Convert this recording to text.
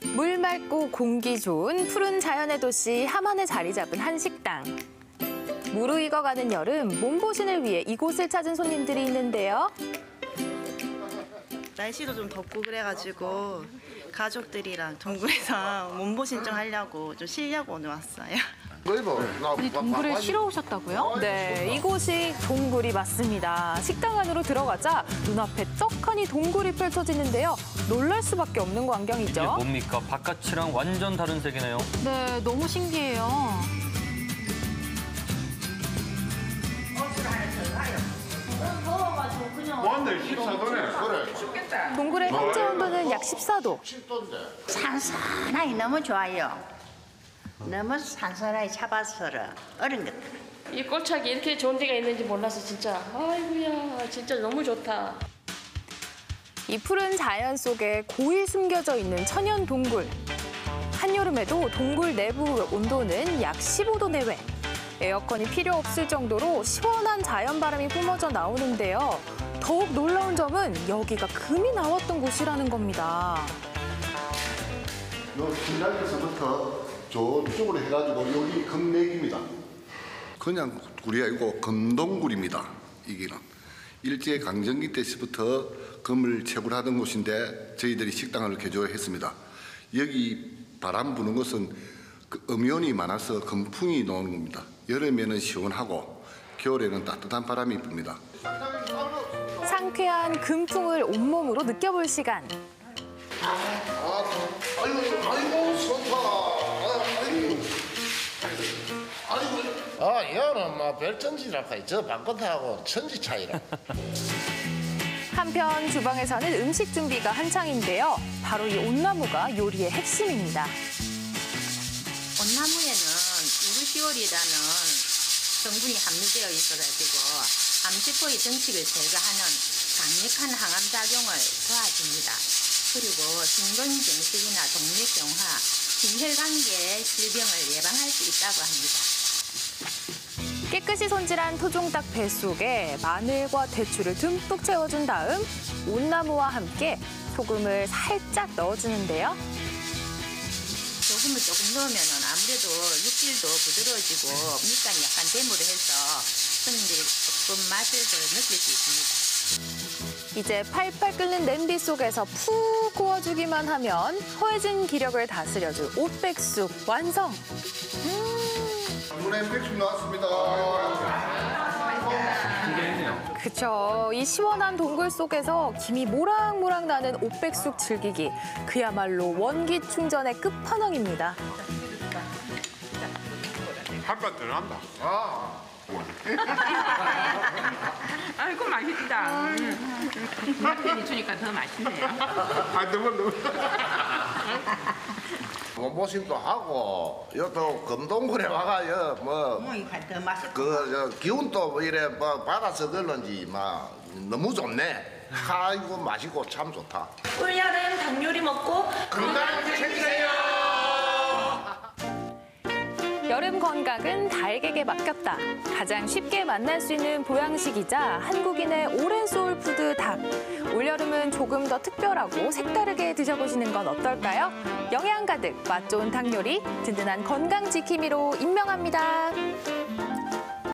물 맑고 공기 좋은 푸른 자연의 도시 함안에 자리 잡은 한 식당. 무르익어가는 여름 몸보신을 위해 이곳을 찾은 손님들이 있는데요. 날씨도 좀 덥고 그래가지고 가족들이랑 동굴에서 몸보신 좀 하려고 좀 쉬려고 오늘 왔어요. 아니, 동굴을 쉬러 오셨다고요? 네, 이곳이 동굴이 맞습니다. 식당 안으로 들어가자 눈앞에 떡하니 동굴이 펼쳐지는데요. 놀랄 수밖에 없는 광경이죠. 이게 뭡니까? 바깥이랑 완전 다른 세계네요. 네, 너무 신기해요. 동굴의 현재 온도는 약 14도. 산산하니 너무 좋아요. 너무 산산하니 차바스러 어른 같아. 이 꼴착이 이렇게 좋은 데가 있는지 몰라서 진짜 아이고야 진짜 너무 좋다. 이 푸른 자연 속에 고이 숨겨져 있는 천연 동굴. 한여름에도 동굴 내부 온도는 약 15도 내외. 에어컨이 필요 없을 정도로 시원한 자연바람이 뿜어져 나오는데요. 더욱 놀라운 점은 여기가 금이 나왔던 곳이라는 겁니다. 요 길락에서부터 저쪽으로 해가지고 여기 금내기입니다. 그냥 굴이 아니고 금동굴입니다. 이기는 일제강점기 때부터 금을 채굴하던 곳인데 저희들이 식당을 개조했습니다. 여기 바람 부는 것은 음연이 많아서 금풍이 나오는 겁니다. 여름에는 시원하고 겨울에는 따뜻한 바람이 붑니다. 상쾌한 금풍을 온몸으로 느껴볼 시간. 아, 이거는 뭐 별천지랄까 저 방긋하고 천지 차이라. 한편 주방에서는 음식 준비가 한창인데요. 바로 이 옻나무가 요리의 핵심입니다. 옻나무에는 우르시올이라는 성분이 함유되어 있어가지고 암세포의 정식을 제거하는 강력한 항암작용을 도와줍니다. 그리고 심근경색이나 동맥경화, 심혈관계 질병을 예방할 수 있다고 합니다. 깨끗이 손질한 토종닭 백숙에 마늘과 대추를 듬뿍 채워준 다음 옻나무와 함께 소금을 살짝 넣어주는데요. 소금을 조금 넣으면 아무래도 육질도 부드러워지고 밑간이 약간 데모를 해서 손님들이 조금 맛을 더 느낄 수 있습니다. 이제 팔팔 끓는 냄비 속에서 푹 구워주기만 하면 허해진 기력을 다스려줄 옻백숙 완성! 이번엔 백숙 나왔습니다. 그쵸. 이 시원한 동굴 속에서 김이 모락모락 나는 옻백숙 즐기기. 그야말로 원기 충전의 끝판왕입니다. 한판 들어간다. 아. 아이고 맛있다. 남편이 주니까 더 맛있네요. 아, 너무. 몸보신도 하고 여또 금동굴에 와가요 뭐그 기운도 뭐 이래 뭐 받아서 그런지 막 너무 좋네. 아이고 맛있고 참 좋다. 올 여름 닭 요리 먹고 건강 챙기세요. 여름 건강은 달걀에 맡겼다. 가장 쉽게 만날 수 있는 보양식이자 한국인의 오랜 소울푸드 닭. 올여름은 조금 더 특별하고 색다르게 드셔보시는 건 어떨까요? 영양 가득 맛 좋은 닭 요리, 든든한 건강 지킴이로 임명합니다.